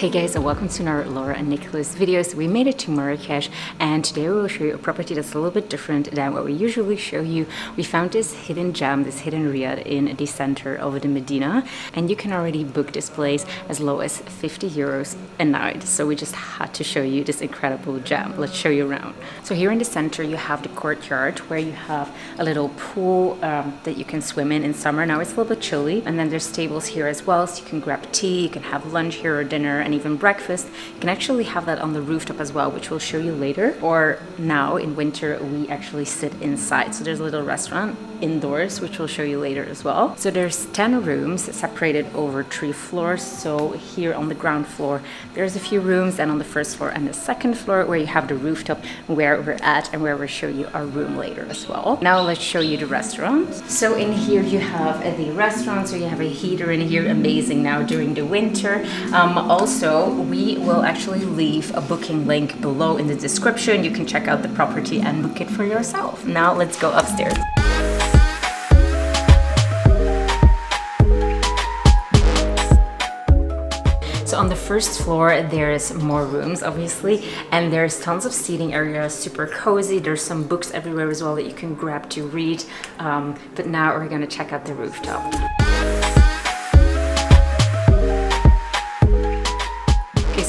Hey guys, and welcome to another Laura and Nicolas video. So we made it to Marrakech, and today we will show you a property that's a little bit different than what we usually show you. We found this hidden gem, this hidden riad in the center of the Medina, and you can already book this place as low as 50 euros a night. So we just had to show you this incredible gem. Let's show you around. So here in the center you have the courtyard where you have a little pool that you can swim in summer. Now it's a little bit chilly, and then there's tables here as well, so you can grab tea, you can have lunch here or dinner, and even breakfast. You can actually have that on the rooftop as well, which we'll show you later. Or now in winter we actually sit inside, so there's a little restaurant indoors, which we'll show you later as well. So there's 10 rooms separated over 3 floors. So here on the ground floor there's a few rooms, and on the first floor and the second floor where you have the rooftop where we're at and where we'll show you our room later as well. Now let's show you the restaurant. So in here you have the restaurant, so you have a heater in here, amazing now during the winter. Also, we will actually leave a booking link below in the description. You can check out the property and book it for yourself. Now let's go upstairs. So on the first floor there's more rooms obviously, and there's tons of seating areas, super cozy. There's some books everywhere as well that you can grab to read, but now we're gonna check out the rooftop.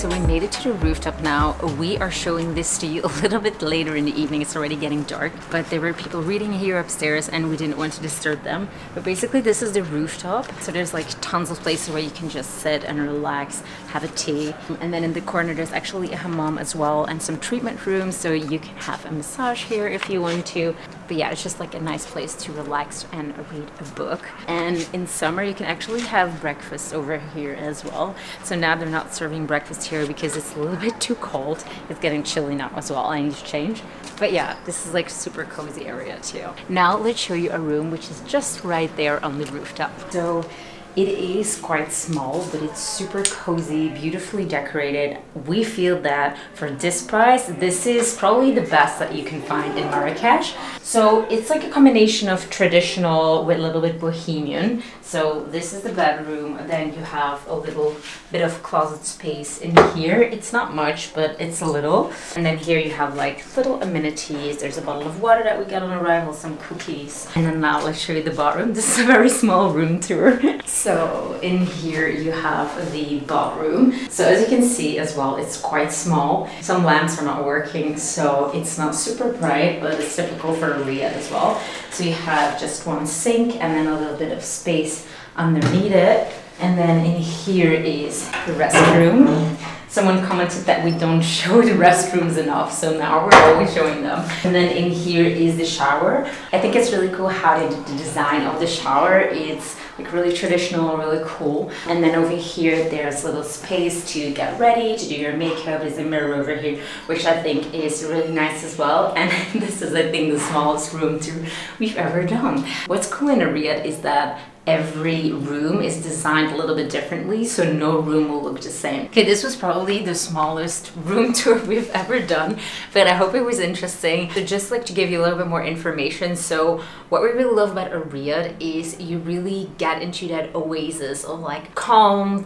So we made it to the rooftop now. We are showing this to you a little bit later in the evening. It's already getting dark, but there were people reading here upstairs and we didn't want to disturb them. But basically this is the rooftop. So there's like tons of places where you can just sit and relax, have a tea. And then in the corner there's actually a hammam as well and some treatment rooms. So you can have a massage here if you want to. But yeah, it's just like a nice place to relax and read a book. And in summer you can actually have breakfast over here as well. So now they're not serving breakfast here because it's a little bit too cold. It's getting chilly now as well. I need to change. But yeah, this is like super cozy area too. Now let's show you a room which is just right there on the rooftop. So it is quite small, but it's super cozy, beautifully decorated. We feel that for this price, this is probably the best that you can find in Marrakech. So it's like a combination of traditional with a little bit bohemian. So this is the bedroom, then you have a little bit of closet space in here. It's not much, but it's a little. And then here you have like little amenities. There's a bottle of water that we got on arrival, some cookies. And then now let's show you the bathroom. This is a very small room tour. So in here you have the ballroom. So as you can see as well, it's quite small. Some lamps are not working, so it's not super bright, but it's typical for a riad as well. So you have just one sink and then a little bit of space underneath it. And then in here is the restroom. Someone commented that we don't show the restrooms enough, so now we're always showing them. And then in here is the shower. I think it's really cool how they did the design of the shower. It's like really traditional, really cool. And then over here there's a little space to get ready, to do your makeup. There's a mirror over here, which I think is really nice as well. And this is, I think, the smallest room tour we've ever done. What's cool in a riad is that every room is designed a little bit differently, so no room will look the same. Okay, this was probably the smallest room tour we've ever done, but I hope it was interesting. So just like to give you a little bit more information, so what we really love about a riad is you really get into that oasis of like calm,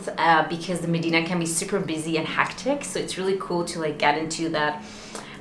because the Medina can be super busy and hectic, so it's really cool to like get into that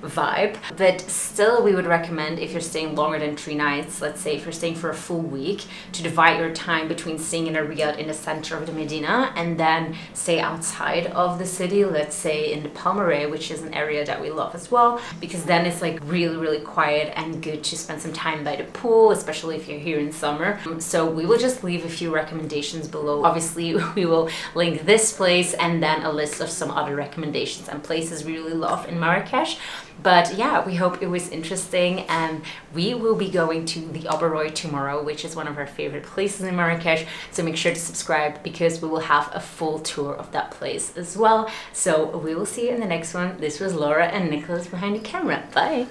vibe. But still, we would recommend, if you're staying longer than 3 nights, let's say if you're staying for a full week, to divide your time between staying in a riad in the center of the Medina and then stay outside of the city, let's say in the Palmeraie, which is an area that we love as well, because then it's like really, really quiet and good to spend some time by the pool, especially if you're here in summer. So we will just leave a few recommendations below. Obviously, we will link this place and then a list of some other recommendations and places we really love in Marrakech. But yeah, we hope it was interesting, and we will be going to the Oberoi tomorrow, which is one of our favorite places in Marrakech. So make sure to subscribe because we will have a full tour of that place as well. So we will see you in the next one. This was Laura and Nicolas behind the camera. Bye!